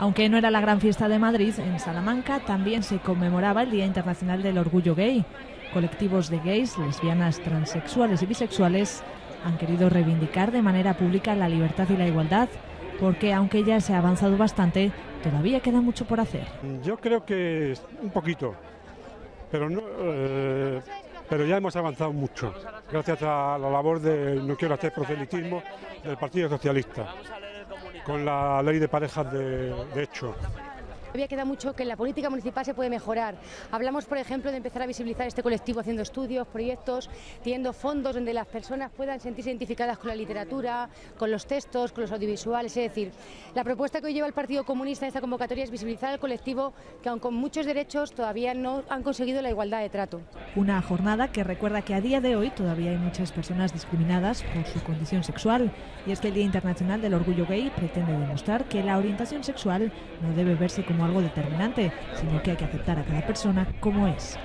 Aunque no era la gran fiesta de Madrid, en Salamanca también se conmemoraba el Día Internacional del Orgullo Gay. Colectivos de gays, lesbianas, transexuales y bisexuales han querido reivindicar de manera pública la libertad y la igualdad, porque aunque ya se ha avanzado bastante, todavía queda mucho por hacer. Yo creo que un poquito, pero no, pero ya hemos avanzado mucho, gracias a la labor del no quiero hacer proselitismo del Partido Socialista, con la ley de parejas de hecho. Todavía queda mucho que en la política municipal se puede mejorar. Hablamos, por ejemplo, de empezar a visibilizar este colectivo haciendo estudios, proyectos, teniendo fondos donde las personas puedan sentirse identificadas con la literatura, con los textos, con los audiovisuales. Es decir, la propuesta que hoy lleva el Partido Comunista en esta convocatoria es visibilizar al colectivo que, aun con muchos derechos, todavía no han conseguido la igualdad de trato. Una jornada que recuerda que a día de hoy todavía hay muchas personas discriminadas por su condición sexual. Y es que el Día Internacional del Orgullo Gay pretende demostrar que la orientación sexual no debe verse como algo determinante, sino que hay que aceptar a cada persona como es.